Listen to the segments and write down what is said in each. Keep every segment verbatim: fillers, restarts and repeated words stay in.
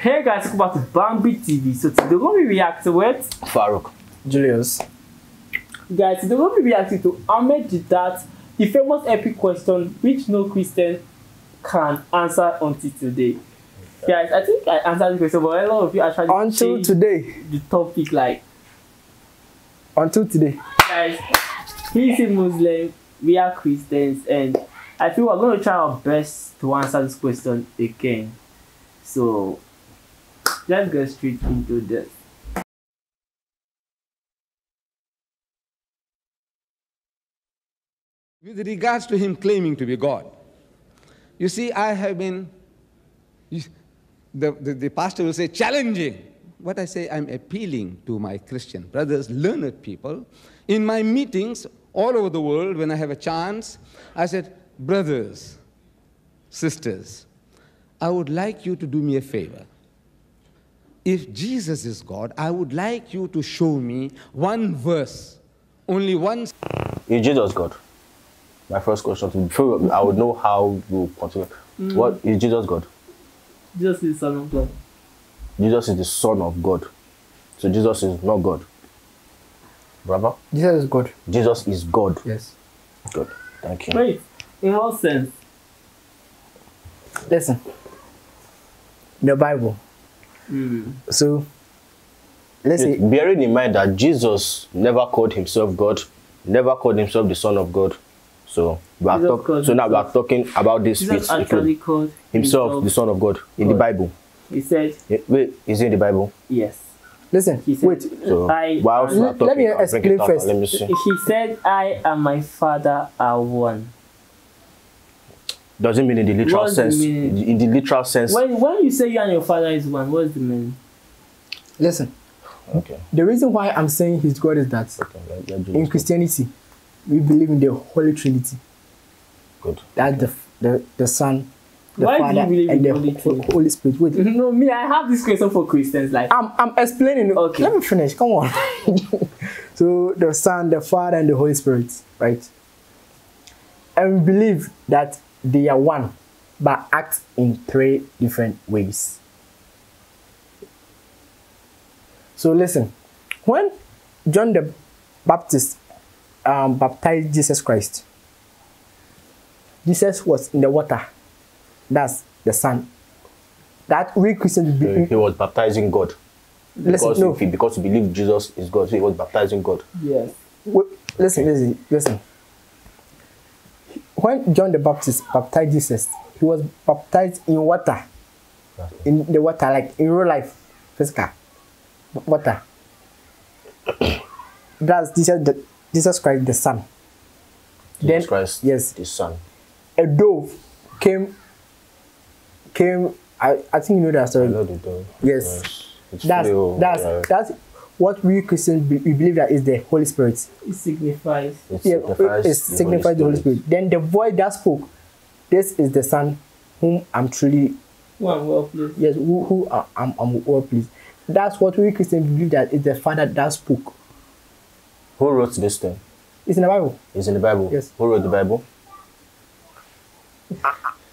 Hey guys, welcome back to Bambi T V. So today we're going to react to what? Farouk. Julius. Guys, today we're going to be reacting to Ahmed Deedat, the famous epic question which no Christian can answer until today. Okay. Guys, I think I answered the question, but a lot of you are trying until to today. The topic like until today. Guys, he's a Muslim, we are Christians, and I feel we're going to try our best to answer this question again. So let's go straight into this. With regards to him claiming to be God, you see, I have been, the, the, the pastor will say, challenging. What I say, I'm appealing to my Christian brothers, learned people. In my meetings all over the world, when I have a chance, I said, brothers, sisters, I would like you to do me a favor. If Jesus is God, I would like you to show me one verse, only one. Is Jesus God? My first question. Before I would know how to continue. Mm. What is Jesus God? Jesus is the Son of God. Jesus is the Son of God. So Jesus is not God. Brother? Jesus is God. Jesus is God. Yes. God. Thank you. Wait. In what sense? Listen. The Bible. Mm. So, let's say, bearing in mind that Jesus never called himself God, never called himself the Son of God. So we are talk, so now we are talking about this. Jesus actually called himself, himself the Son of God in God. The Bible. He said. Yeah, wait, is it in the Bible? Yes. Listen. He said, wait. So, I, whilst we are talking, let me explain first. Let me see. He said, "I and my Father are one." Doesn't mean in the literal what's sense. The in the literal sense. When, when you say you and your Father is one, what's the meaning? Listen. Okay. The reason why I'm saying he's God is that okay, let, let in Christianity, go. We believe in the Holy Trinity. Good. That the the, the Son, the why Father, do you believe and the Holy, Holy, Holy Spirit. Wait. No, me. I have this question for Christians. Like I'm, I'm explaining. Okay. Let me finish. Come on. So the Son, the Father, and the Holy Spirit, right? And we believe that they are one, but act in three different ways. So listen, when John the Baptist um, baptized Jesus Christ, Jesus was in the water. That's the Son. That we Christians believe. He was baptizing God. Listen, because, no. he, because he believed Jesus is God, so he was baptizing God. Yes. Wait, listen, okay. listen, listen. When John the Baptist baptized Jesus, he was baptized in water. In the water, like in real life, physical water. That's Jesus, the, Jesus Christ, the Son. Jesus then, Christ, yes, the Son. A dove came. Came. I, I think you know that story. I know the dove. Yes, yes. It's that's that's right. That's what we Christians we believe that is the Holy Spirit. It signifies. It signifies, it signifies the Holy Spirit. Spirit. Then the voice that spoke, this is the Son whom I'm truly who I'm well pleased. Yes, who, who I, I'm, I'm well pleased. That's what we Christians believe that is the Father that spoke. Who wrote this thing? It's in the Bible. It's in the Bible. Yes. Who wrote the Bible?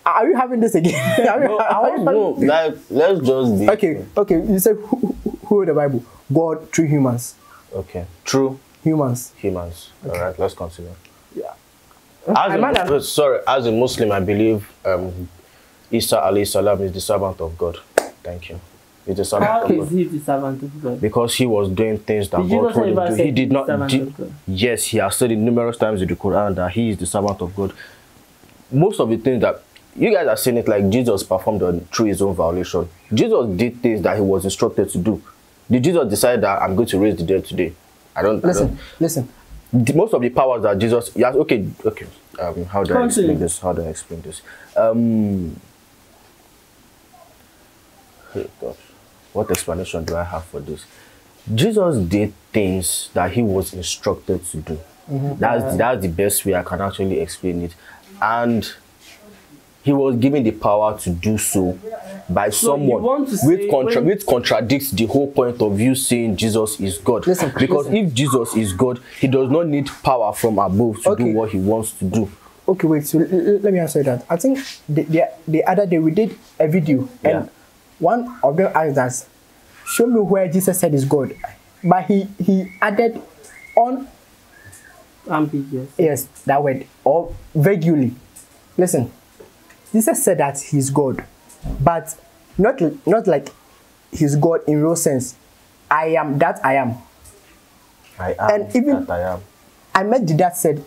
Are you having this again? No, having no like, let's just be. Okay, okay. You said who, who wrote the Bible? God through humans. Okay. True. Humans. Humans. Okay. All right. Let's consider. Yeah. As I a might have... Sorry. As a Muslim, I believe um, Isa alayhi salam is the servant of God. Thank you. He's the servant How of is God. He the servant of God? Because he was doing things that did God told him to do. He did not. Did, yes, he has said it numerous times in the Quran that he is the servant of God. Most of the things that you guys are saying it like Jesus performed on through his own violation. Jesus did things that he was instructed to do. Did Jesus decide that I'm going to raise the dead today? I don't listen. I don't, listen. The, most of the powers that Jesus, yes, okay, okay. Um, how do Continue. I explain this? How do I explain this? Um, hey gosh, what explanation do I have for this? Jesus did things that he was instructed to do. Mm-hmm. That's that's the best way I can actually explain it, and he was given the power to do so by so someone which, contra which contradicts the whole point of you saying Jesus is God. Listen, because listen. If Jesus is God, he does not need power from above to okay. do what he wants to do. Okay, wait, so let me answer that. I think the, the, the other day we did a video and yeah. One of them asked us, show me where Jesus said is God. But he, he added on ambiguous. Yes, that word, or vaguely. Listen, Jesus said that he's God, but not, not like he's God in real sense. I am that I am. I am and even that I am. Ahmed Deedat said,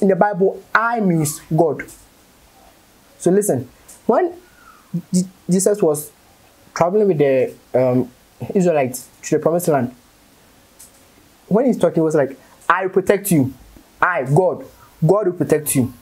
in the Bible, I means God. So listen, when Jesus was traveling with the um, Israelites to the promised land, when he's talking, he was like, I will protect you. I, God, God will protect you.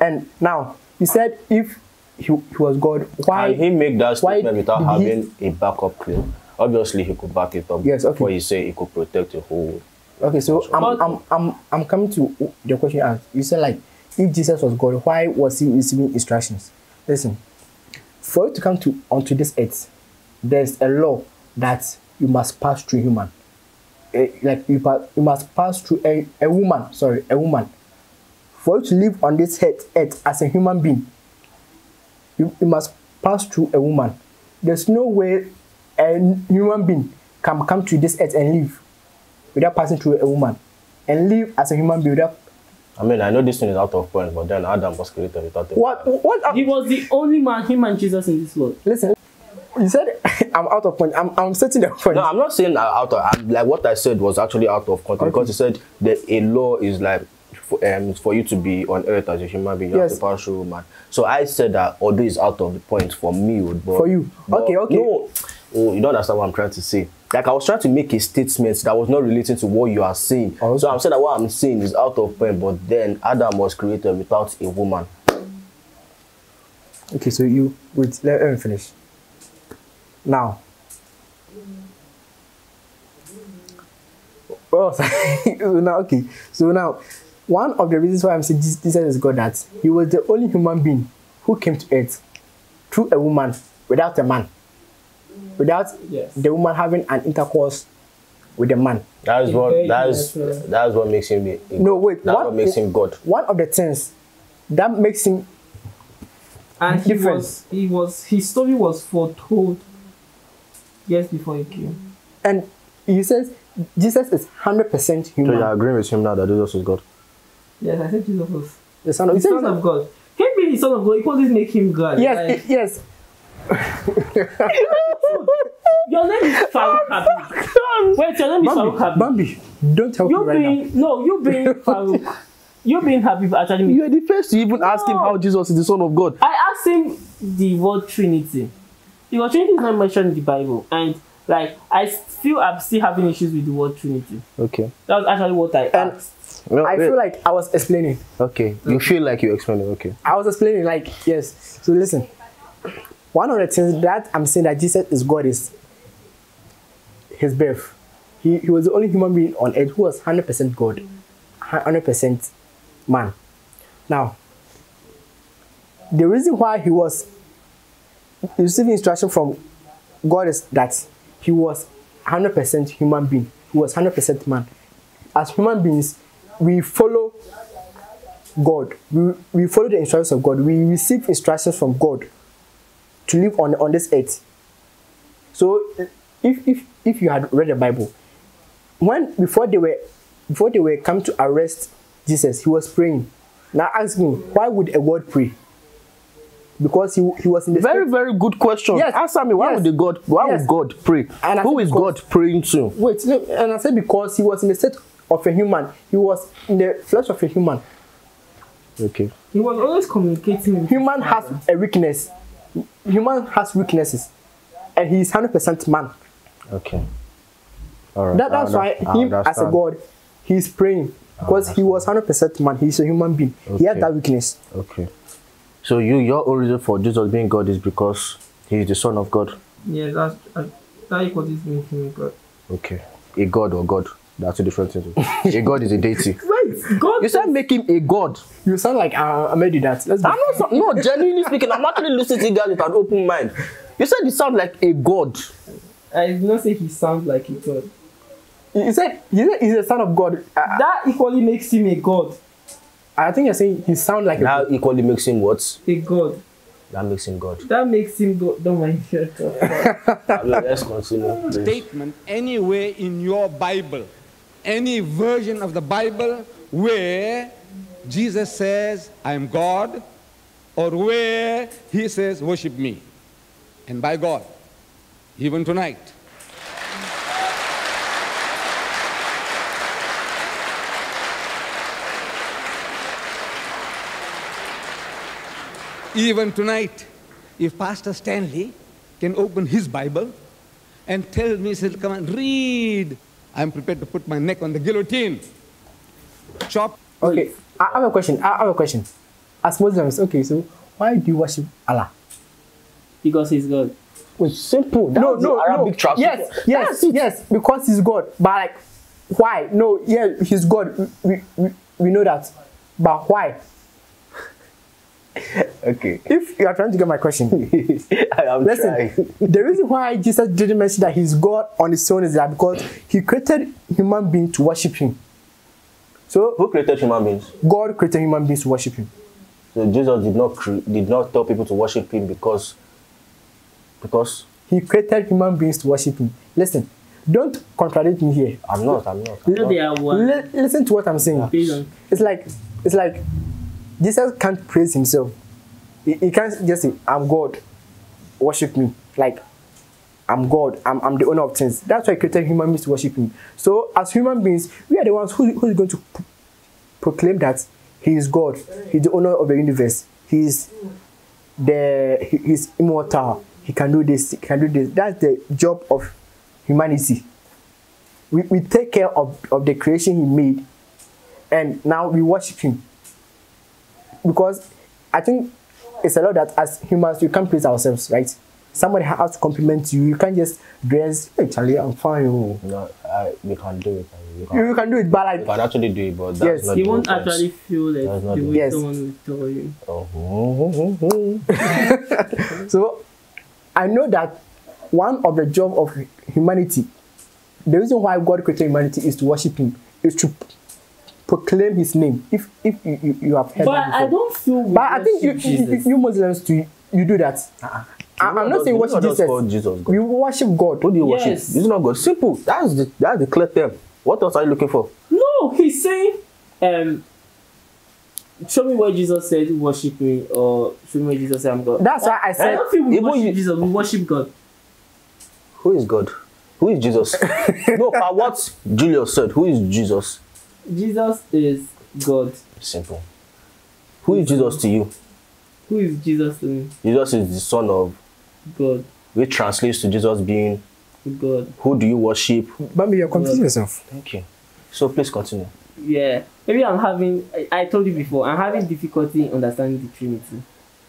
And now, he said if he, he was God, why... And he made that statement without having he... a backup claim. Obviously, he could back it up. Yes, okay. Before he said he could protect the whole... Okay, so I'm, I'm, I'm, I'm coming to the question you asked. You said, like, if Jesus was God, why was he receiving instructions? Listen, for you to come to onto this earth, there's a law that you must pass through human. Like, you, you must pass through a, a woman, sorry, a woman. For you to live on this earth, earth as a human being, you, you must pass through a woman. There's no way a human being can come to this earth and live without passing through a woman, and live as a human being without... I mean, I know this thing is out of point, but then Adam was created without a what, what? He was the only man, him and Jesus, in this world. Listen, you said I'm out of point. I'm, I'm setting the point. No, I'm not saying out of... I'm, like, what I said was actually out of context, okay. Because you said that a law is like, for, um, for you to be on earth as a human being, you yes. have to pass through a man. So I said that, although it's out of the point for me, but... For you. But okay, okay. No, oh, you don't understand what I'm trying to say. Like, I was trying to make a statement that was not relating to what you are saying. Oh, okay. So I'm saying that what I'm saying is out of point, but then Adam was created without a woman. Okay, so you... Wait, let me finish. Now. Oh, now, okay. So now, one of the reasons why I'm saying Jesus is God, that he was the only human being who came to earth through a woman, without a man. Without yes. the woman having an intercourse with the man. That's what that's that's what makes him. A, no wait. That's one, what makes him God. One of the things that makes him. And he was, he was his story was foretold years before he came. And he says Jesus is hundred percent human. So you agree with him now that Jesus is God? Yes, I said Jesus was the son of, the son of God. Can be the son of God. He can't just make him God. Yes, like, it, yes. Your name is Farouk Habib. Wait, your name is Farouk Habib. Bambi, don't help me right being, now. No, you being Farouk. You being Habib actually. You are the first to even no. ask him how Jesus is the Son of God. I asked him the word Trinity. The word Trinity is not mentioned in the Bible, and like I still am still having issues with the word Trinity. Okay, that was actually what I and asked. No, I wait. feel like I was explaining. Okay, you feel like you explaining. Okay, I was explaining like yes. So listen. One of the things that I'm saying that Jesus is God is his birth. He, he was the only human being on earth who was one hundred percent God, one hundred percent man. Now, the reason why he was receiving instruction from God is that he was one hundred percent human being. He was one hundred percent man. As human beings, we follow God. We, we follow the instructions of God. We receive instructions from God to live on, on this earth. So if, if if you had read the Bible, when before they were before they were come to arrest Jesus, he was praying. Now ask me, why would a God pray? Because he, he was in the very state. Very good question. Yes. Answer me, why yes. would the God why yes. would God pray? And who is because, God praying to? Wait, no, and I said because he was in the state of a human, he was in the flesh of a human. Okay. He was always communicating with human has a weakness. Human has weaknesses, and he is one hundred percent man. Okay. All right. That, that's why him as a God, he is praying because he was one hundred percent man. He is a human being. Okay. He has that weakness. Okay. So you, your origin for Jesus being God is because he is the Son of God. Yeah, that's uh, that is what is making him God. Okay. A God or God. That's a different thing. A God is a deity. Right. God. You said make him a god. You sound like uh, I made you that. Let's I'm not. So, no, genuinely speaking, I'm actually listening to guys with an open mind. You said he sounds like a god. I did not say he sounds like a god. You said he he's a son of God. Uh, that equally makes him a god. I think you're saying he sounds like. That a god. Equally makes him what? A god. That makes him God. That makes him God. Don't mind. Let's continue. Statement anywhere in your Bible, any version of the Bible where Jesus says, I am God, or where he says, worship me. And by God, even tonight. Even tonight, if Pastor Stanley can open his Bible and tell me, says, come and read, I'm prepared to put my neck on the guillotine. Chop. Okay, I have a question. I have a question. As Muslims, okay, so why do you worship Allah? Because he's God. It's simple. That no, no, Arabic no. Yes, yes, yes, because he's God. But like, why? No, yeah, he's God. We, we, we know that. But why? Okay. If you are trying to get my question, I'm listen. Trying. The reason why Jesus didn't mention that he's God on his own is that because he created human beings to worship him. So who created human beings? God created human beings to worship him. So Jesus did not did not tell people to worship him because because he created human beings to worship him. Listen, don't contradict me here. I'm not. I'm not. I'm not. L listen to what I'm saying. It's like it's like. Jesus can't praise himself. He, he can't just say, I'm God, worship me. Like, I'm God, I'm, I'm the owner of things. That's why he created human beings to worship him. So, as human beings, we are the ones who, who is going to pro proclaim that he is God, he's the owner of the universe, he's, the, he, he's immortal, he can do this, he can do this. That's the job of humanity. We, we take care of, of the creation he made, and now we worship him. Because I think it's a lot that as humans, you can't praise ourselves, right? Somebody has to compliment you. You can't just dress, hey, Charlie, I'm fine. Oh. No, I, we can't do it. We can't, you can do it, but like... You can actually do it, but that's yes. not You won't difference. actually feel like you yes. someone will tell you. Oh. So, I know that one of the jobs of humanity, the reason why God created humanity is to worship him, is to... proclaim his name. If if you, you, you have heard but that before. I don't feel we but I think you, you, you Muslims too, you do that. Uh-uh. I, I'm not saying worship Jesus. Jesus God. You worship God. Who do you yes. worship? This is not God. Simple. That's the that's the clear term. What else are you looking for? No, he's saying, um, show me where Jesus said worship me, or show me where Jesus said I'm God. That's why I said I don't feel we worship you, Jesus. We worship God. Who is God? Who is Jesus? No, but what Julius said. Who is Jesus? Jesus is God. Simple. Who is Jesus to you? Who is Jesus to me? Jesus is the Son of God. Which translates to Jesus being God. Who do you worship? Bambi, you're confusing yourself. Thank you. So please continue. Yeah. Maybe I'm having, I, I told you before, I'm having difficulty understanding the Trinity.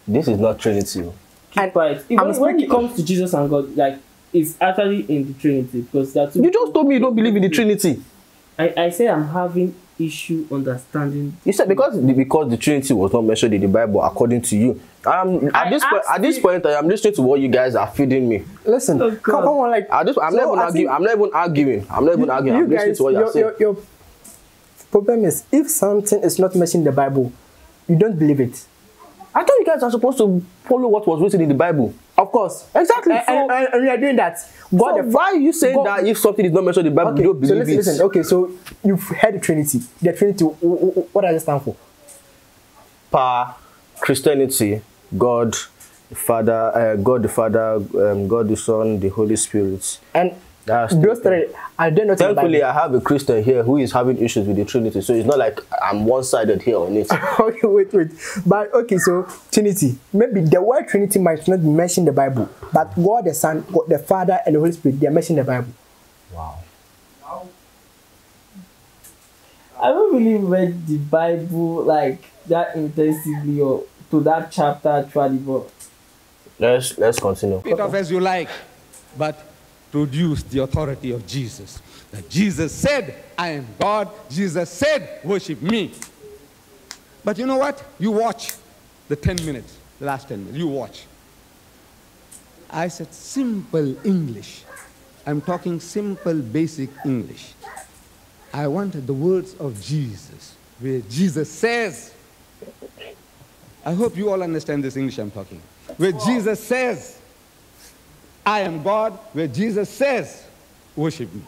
This is not Trinity. Keep quiet. Even when it comes to Jesus and God, like, it's actually in the Trinity. Because that's you just told me you don't believe in the Trinity. I, I say I'm having issue understanding. You said because the, because the Trinity was not mentioned in the Bible according to you. Um, at I this point, at this point, I'm listening to what you guys are feeding me. Listen, oh come on, like at this, I'm so not even arguing. I'm not even arguing. I'm not even arguing. You I'm guys, listening to what you're saying. Your, your problem is if something is not mentioned in the Bible, you don't believe it. I thought you guys are supposed to follow what was written in the Bible. Of course. Exactly. And, so, and, and we are doing that. God, so why are you saying God, that if something is not mentioned in the Bible, okay, you don't believe so listen, it? Listen, okay, so you've heard the Trinity. The Trinity, what does it stand for? Pa, Christianity, God, the Father, uh, God the Father, um, God the Son, the Holy Spirit. And That's those three, I don't know. Thankfully, I have a Christian here who is having issues with the Trinity, so it's not like I'm one-sided here on it. Okay, wait, wait. But okay, so Trinity. Maybe the word Trinity might not be mentioned in the Bible, but God the Son, God the Father, and the Holy Spirit, they are mentioned in the Bible. Wow. I don't really read the Bible like that intensively or to that chapter actually, but let's let's continue. Bit of as you like, but produce the authority of Jesus. That Jesus said, I am God. Jesus said, worship me. But you know what? You watch the ten minutes, the last ten minutes. You watch. I said simple English. I'm talking simple, basic English. I wanted the words of Jesus, where Jesus says. I hope you all understand this English I'm talking. where Jesus says, I am God, where Jesus says, worship me.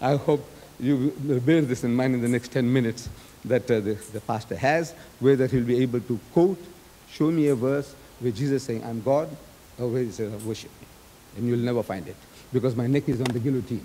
I hope you bear this in mind in the next ten minutes that uh, the, the pastor has, where that he'll be able to quote, show me a verse where Jesus is saying, I'm God, or where he says, worship me. And you'll never find it, because my neck is on the guillotine.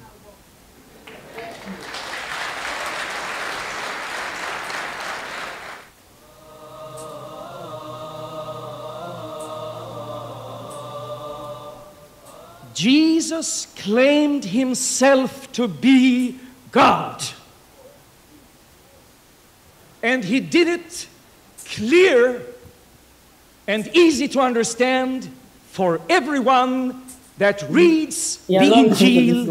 Jesus claimed himself to be God. And he did it clear and easy to understand for everyone that reads the Injil.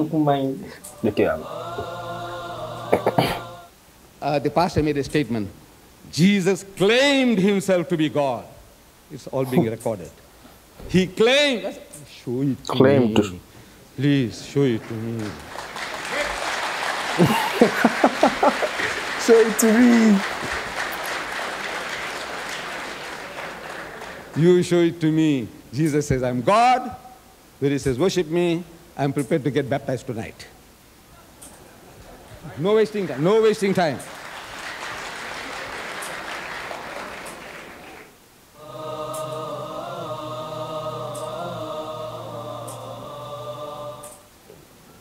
Uh, the pastor made a statement. Jesus claimed himself to be God. It's all being recorded. He claimed. Show it to Claim me. To. Please, show it to me. Show it to me. You show it to me. Jesus says, I'm God. Where he says, worship me. I'm prepared to get baptized tonight. No wasting time. No wasting time.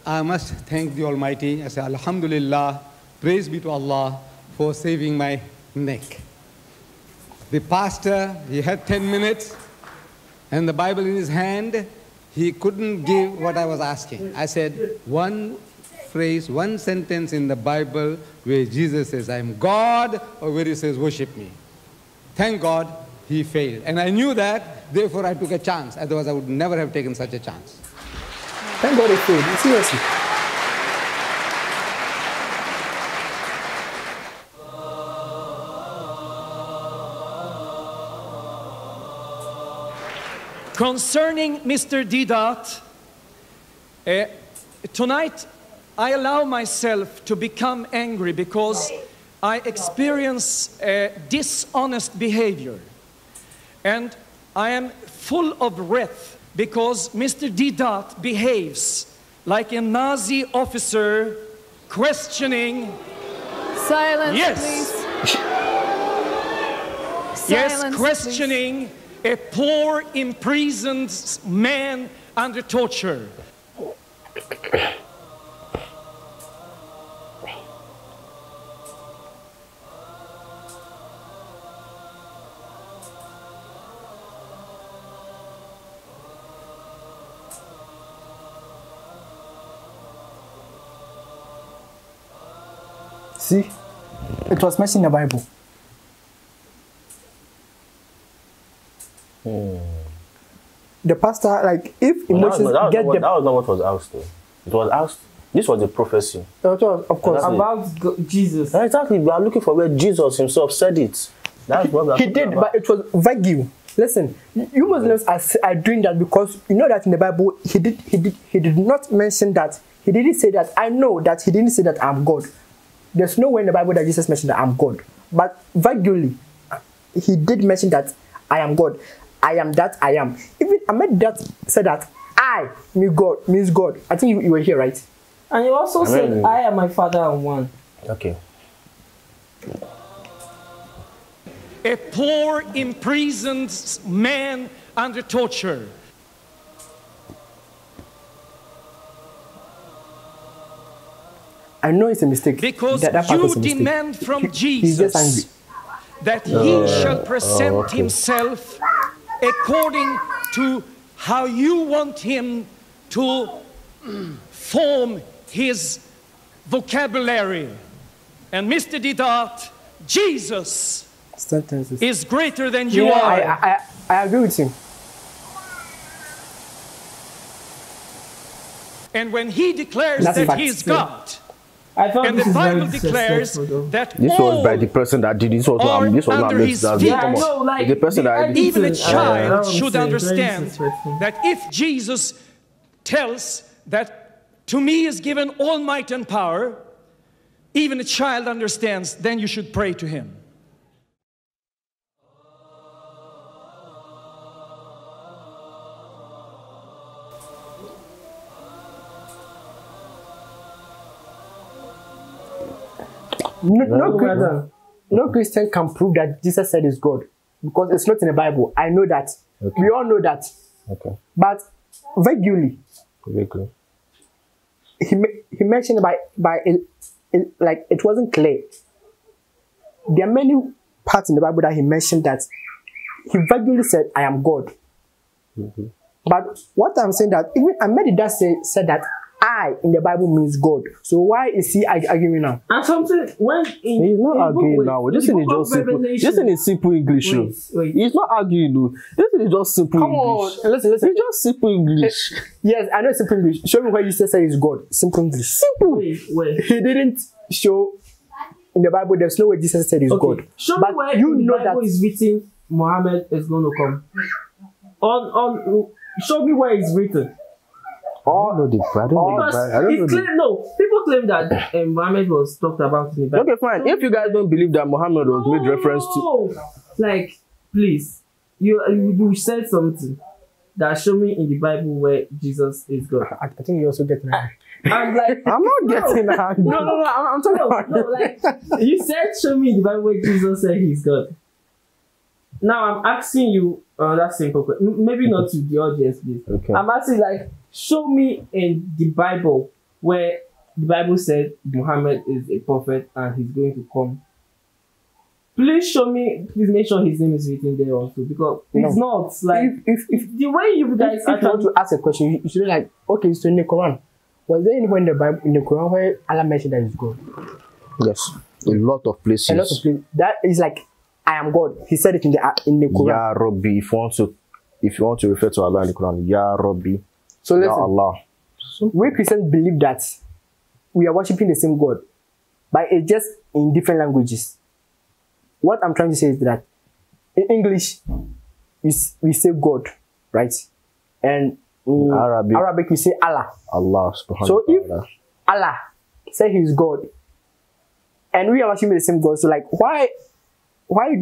I must thank the Almighty. I say, Alhamdulillah, praise be to Allah for saving my neck. The pastor, he had ten minutes and the Bible in his hand. He couldn't give what I was asking. I said, one phrase, one sentence in the Bible where Jesus says, I'm God, or where he says, worship me. Thank God, he failed. And I knew that, therefore I took a chance. Otherwise, I would never have taken such a chance. Thank God it failed, seriously. Concerning Mister Deedat, uh, tonight I allow myself to become angry because I experience uh, dishonest behavior. And I am full of wrath because Mister Deedat behaves like a Nazi officer questioning... Silence, yes. Please. Silence, yes, questioning... Please. A poor, imprisoned man under torture. See, it was mentioned in the Bible. Hmm. The pastor, like, if emotions no, no, get what, them... That was not what was asked, though. It was asked... This was a prophecy. That was, of course, about God, Jesus. No, exactly. We are looking for where Jesus himself said it. That's what He, he did, about. But it was vague. Listen, you Muslims are, are doing that because you know that in the Bible, he did, he, did, he did not mention that. He didn't say that. I know that he didn't say that I'm God. There's nowhere in the Bible that Jesus mentioned that I'm God. But vaguely, he did mention that I am God. I am that I am. Even Ahmed Deedat said that I means God means God. I think you, you were here, right? And you also I said mean, I am my father and one. Okay. A poor imprisoned man under torture. I know it's a mistake. Because that, that you demand mistake. from Jesus that he uh, shall present uh, okay. himself according to how you want him to form his vocabulary. And Mister Deedat, Jesus Sentences. is greater than you yeah, are. I, I, I agree with him. And when he declares That's that fact. he is God, I thought and the Bible declares that this was by the person that did this. Was um, this was not his that yeah, I know, like, the person the, that even a child should say, understand that if Jesus tells that to me is given all might and power, even a child understands. Then you should pray to him. No, no, no, no Christian can prove that Jesus said is God, because it's not in the Bible. I know that. Okay. We all know that. Okay. But vaguely, vaguely, he he mentioned by by it, it, like it wasn't clear. There are many parts in the Bible that he mentioned that he vaguely said, "I am God." Mm-hmm. But what I'm saying that even Ahmed Deedat say said that I in the Bible means God. So why is he arguing now? And something when in, he's not in arguing book, now. Wait, this is just simple. This is simple English. Wait, wait. He's not arguing though. This is just simple Come English. Come on, listen, listen. It's just simple English. Yes, I know simple English. Show me where you say is God. Simple English. Simple. Wait, wait. He didn't show in the Bible. There's no way Jesus said is okay. God. Show but me where you in know the Bible that is written Muhammad is going to come. On, on, show me where it's written. Oh, I don't know the, I don't know the, I don't know claim, the... No, people claim that um, Muhammad was talked about in the Bible. Okay, fine. If you guys don't believe that Muhammad was no. made reference to, like, please, you you said something that show me in the Bible where Jesus is God. I, I think you also get angry. I'm like, I'm not no, getting angry. No, no, no. I'm, I'm talking no, about no, like you said, show me in the Bible where Jesus said he's God. Now I'm asking you uh, that simple question. Maybe not to the audience, please. Okay. I'm asking like, show me in the Bible where the Bible said Muhammad is a prophet and he's going to come. Please show me. Please make sure his name is written there also, because no. it's not like if, if, if the way you guys if, if you want to ask a question, you, you should be like, okay, so in the Quran, was there anywhere in the Bible in the Quran where Allah mentioned that he's God? Yes, a lot of places. A lot of places. That is like. I am God. He said it in the in the Quran. Ya Rabbi. If you want to, if you want to refer to Allah in the Quran, Ya Rabbi. So listen, Ya Allah. We Christians believe that we are worshiping the same God, but it's just in different languages. What I'm trying to say is that in English, we we say God, right? And in Arabic, Arabic we say Allah. Allah. So if Allah say He is God, and we are worshiping the same God, so like why? Why,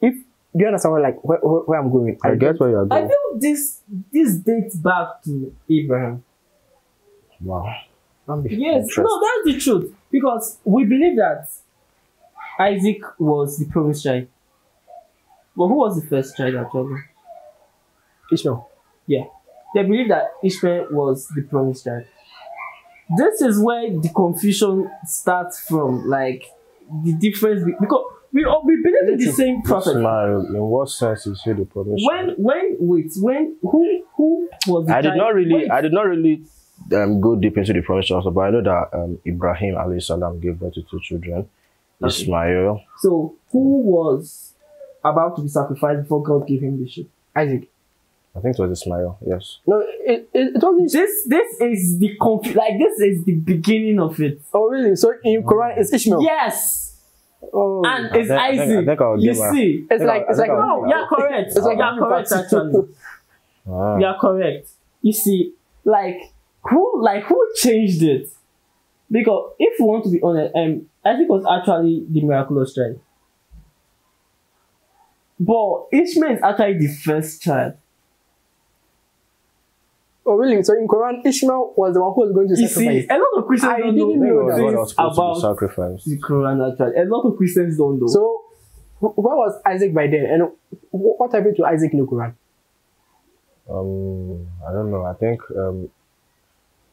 if do you understand where, like where, where, where I'm going? I, I guess where you are going. I think this this dates back to Abraham. Wow. Yes, no, that's the truth, because we believe that Isaac was the promised child. But who was the first child actually? Ishmael. Yeah, they believe that Ishmael was the promised child. This is where the confusion starts from, like the difference because. We all we believe in the same prophet. In what sense is he the prophet? When when wait when who who was? The I did not really wait. I did not really um, go deep into the prophet also, but I know that um, Ibrahim alayhi salam gave birth to two children, okay. Ishmael. So who was about to be sacrificed before God gave him the sheep? Isaac. I think it was Ishmael. Yes. No, it it, it wasn't. This this is the like this is the beginning of it. Oh really? So in Quran, it's Ishmael. Yes. Oh, and I it's think, Isaac. I think, I think I'll you her. see, it's like it's like no, you're correct. It's like you're correct actually. Wow. You're correct. You see, like who like who changed it? Because if you want to be honest, um, Isaac was actually the miraculous child, but Ishmael is actually the first child. Oh really? So in Quran, Ishmael was the one who was going to you sacrifice. See, a lot of Christians I don't didn't know, know this was about to sacrifice. The Quran actually. A lot of Christians don't know. So, where was Isaac by then? And what happened to Isaac in the Quran? Um, I don't know. I think um,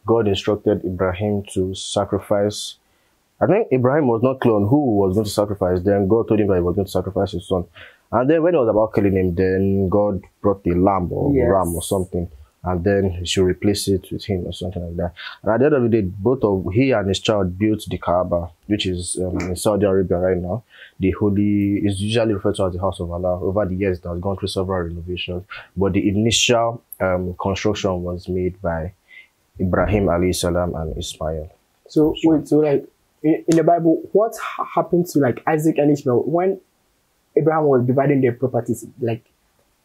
God instructed Ibrahim to sacrifice. I think Ibrahim was not clear on who was going to sacrifice. Then God told him that he was going to sacrifice his son. And then when it was about killing him, then God brought the lamb or yes. ram or something. And then he should replace it with him or something like that. And at the end of the day, both of he and his child built the Kaaba, which is um, in Saudi Arabia right now. The holy is usually referred to as the House of Allah. Over the years, it has gone through several renovations, but the initial um, construction was made by Ibrahim alayhi salam and Ismail. So sure. wait, so like in, in the Bible, what happened to like Isaac and Ishmael when Abraham was dividing their properties? Like,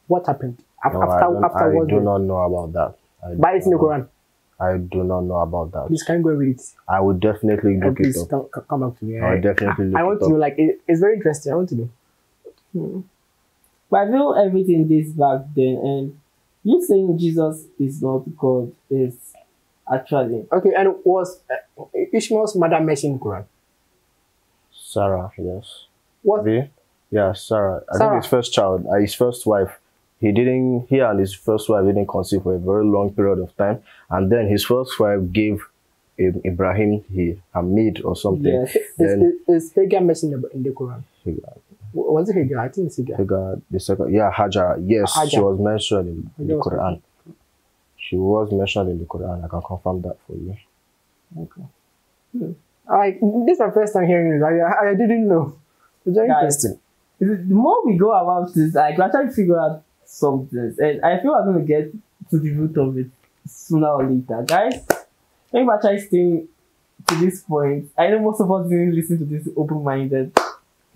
what happened? After, no, after, I, after I do not know about that. I but it's in the Quran. I do not know about that. Please, can you go read it? I would definitely look it up. Come, come back to me. I would definitely I, look I want it to know, like, it, it's very interesting. I want to know. Hmm. But I know everything this back then, and you saying Jesus is not God is actually. Okay, and was uh, Ishmael's mother mentioned in Quran? Sarah, yes. What? V? Yeah, Sarah. I Sarah. think his first child, uh, his first wife. He didn't, he and his first wife didn't conceive for a very long period of time. And then his first wife gave Ibrahim he, Hamid or something. Yes. Then, is, is Hagar mentioned in the Quran? Hagar. Was it Hagar? I think it's Hagar. Hagar, the second, yeah, Hajar. Yes, Hajar. She was mentioned in, in the Quran. She was mentioned in the Quran. I can confirm that for you. Okay. Hmm. I, this is my first time hearing it. I, I didn't know. It's very interesting. The more we go about this, I can actually figure out some things. And I feel I'm going to get to the root of it sooner or later. Guys, thank you for actually staying to this point. I know most of us didn't listen to this open-minded.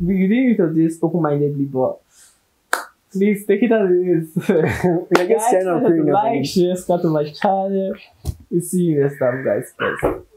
We didn't listen to this open-mindedly, but please take it as it is. Guys, like, share, subscribe to my channel. We'll see you next time, guys. First.